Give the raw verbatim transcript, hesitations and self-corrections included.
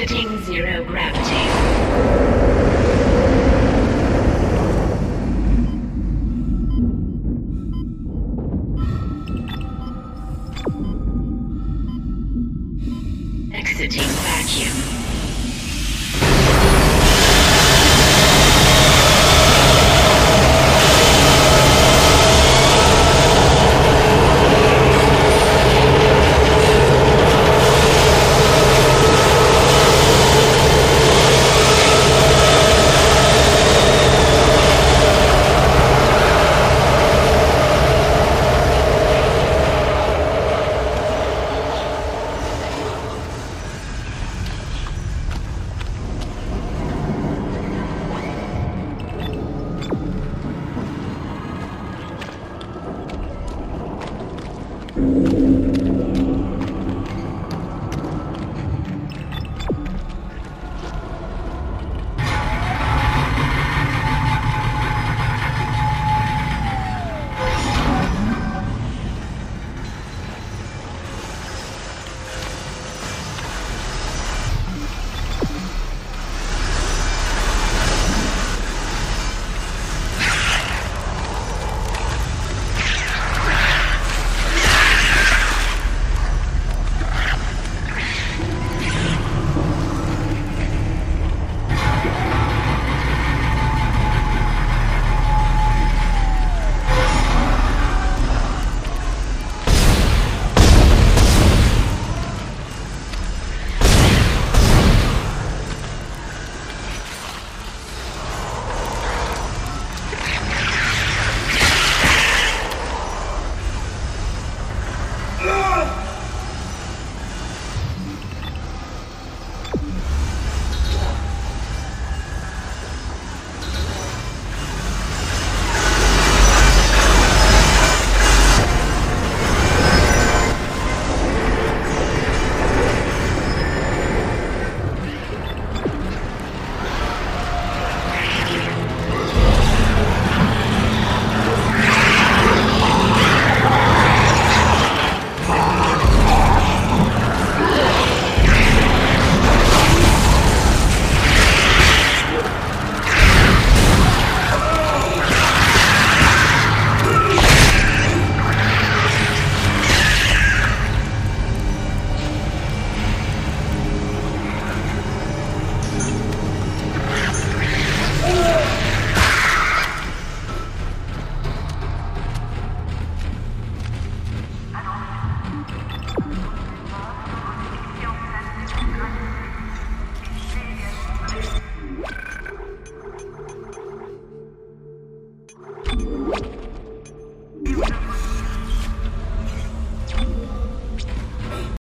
Exiting zero gravity. Exiting vacuum.